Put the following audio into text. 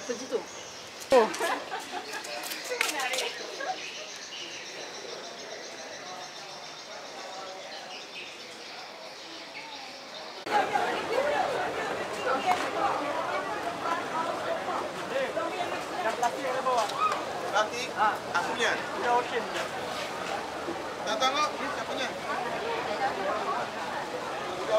Apa je tu? Oh. Dah plastik ada bawah. Plastik? Ha, aku punya. Sudah okey je. Tak tengok ni siapa punya? Sudah